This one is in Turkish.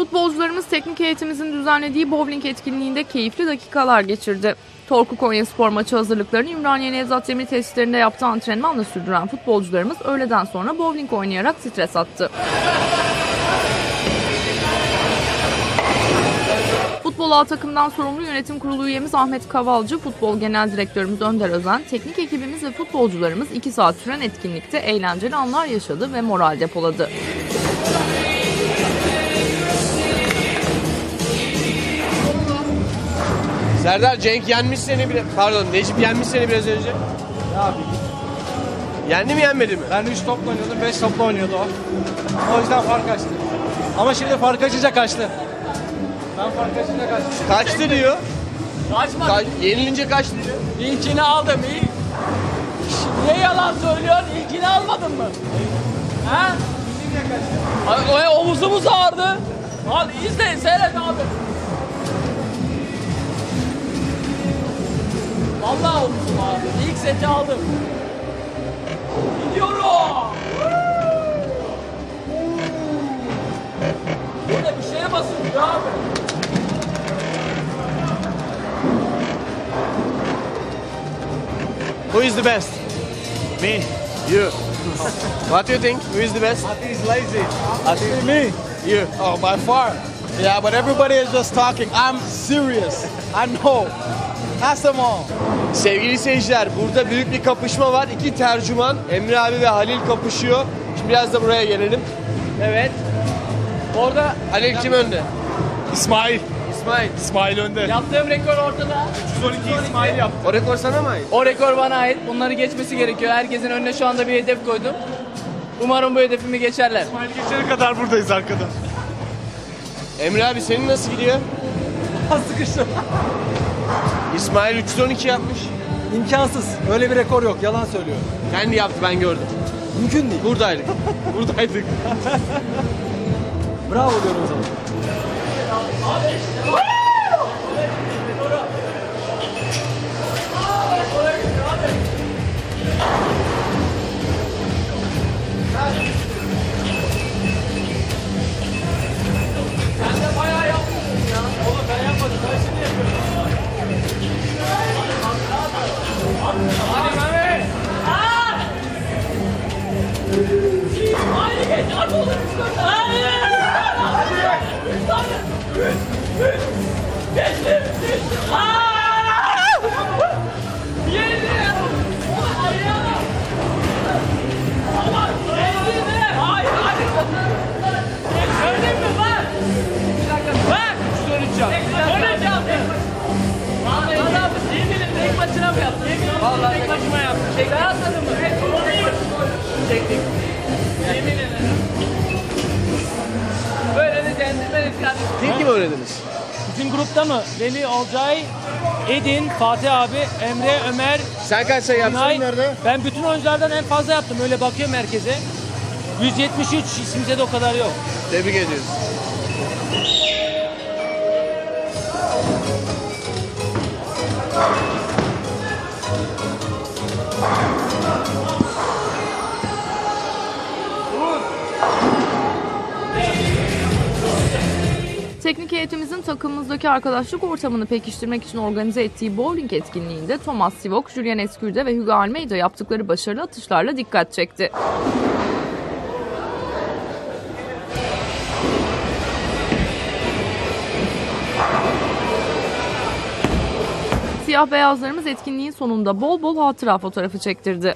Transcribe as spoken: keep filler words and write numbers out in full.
Futbolcularımız teknik heyetimizin düzenlediği bowling etkinliğinde keyifli dakikalar geçirdi. Torku Konyaspor maçı hazırlıklarını İmraniye Nevzat Demir tesislerinde yaptığı antrenmanla sürdüren futbolcularımız öğleden sonra bowling oynayarak stres attı. Futbol A takımdan sorumlu yönetim kurulu üyemiz Ahmet Kavalcı, futbol genel direktörümüz Önder Özen, teknik ekibimiz ve futbolcularımız iki saat süren etkinlikte eğlenceli anlar yaşadı ve moral depoladı. Erdar Cenk yenmiş seni bile, pardon Necip yenmiş seni biraz önce. Ne abi? Yendi mi yenmedi mi? Ben üç topla oynuyordum, beş topla oynuyordu o. O yüzden fark açtı. Ama şimdi fark açacak kaçtı. Ben fark açınca kaçtı. Kaçtı diyor. Kaçmadı. Ka yenilince kaçtı diyor. İlkini aldım, ilk. Niye yalan söylüyorsun? İlkini almadın mı? He? İlkini kaçtı. Ay, omuzumuz ağrıdı. Hadi izleyin, seyret abi. Vallahi olmuşum abi. İlk seti aldım. Gidiyorum. Burada bir şeye basılıyor abi. Who is the best? Me. You. What do you think? Who is the best? Fatih is lazy. Fatih. Me. You. Oh, by far. Yeah, but everybody is just talking. I'm serious. I know. Sevgili seyirciler, burada büyük bir kapışma var. İki tercüman, Emre abi ve Halil kapışıyor. Şimdi biraz da buraya gelelim. Evet. Orada Halil kim önde? İsmail. İsmail. İsmail önde. Yaptığım rekor ortada. üç yüz on iki İsmail yaptı. O rekor sana mı ait? O rekor bana ait. Bunları geçmesi gerekiyor. Herkesin önüne şu anda bir hedef koydum. Umarım bu hedefimi geçerler. İsmail geçene kadar buradayız arkadaşlar. Emre abi senin nasıl gidiyor? Sıkıştım. İsmail üç yüz on iki yapmış. İmkansız. Öyle bir rekor yok. Yalan söylüyor. Kendi yaptı, ben gördüm. Mümkün değil. Buradaydık. Buradaydık. Bravo diyorum o zaman. Sen de bayağı yapmışsın ya. Oğlum ben yapmadım. Ben şimdi yapıyorum. Kim kim öğrendiniz? Bütün grupta mı? Veli, Olcay, Edin, Fatih abi, Emre, Ömer. Sen kaç sayı yaptın nerede? Ben bütün oyunculardan en fazla yaptım. Öyle bakıyorum herkese. yüz yetmiş üç, isimde de o kadar yok. Tebrik ediyoruz. Teknik heyetimizin takımımızdaki arkadaşlık ortamını pekiştirmek için organize ettiği bowling etkinliğinde Thomas Sivok, Julian Escude ve Hugo Almeida yaptıkları başarılı atışlarla dikkat çekti. Siyah beyazlarımız etkinliğin sonunda bol bol hatıra fotoğrafı çektirdi.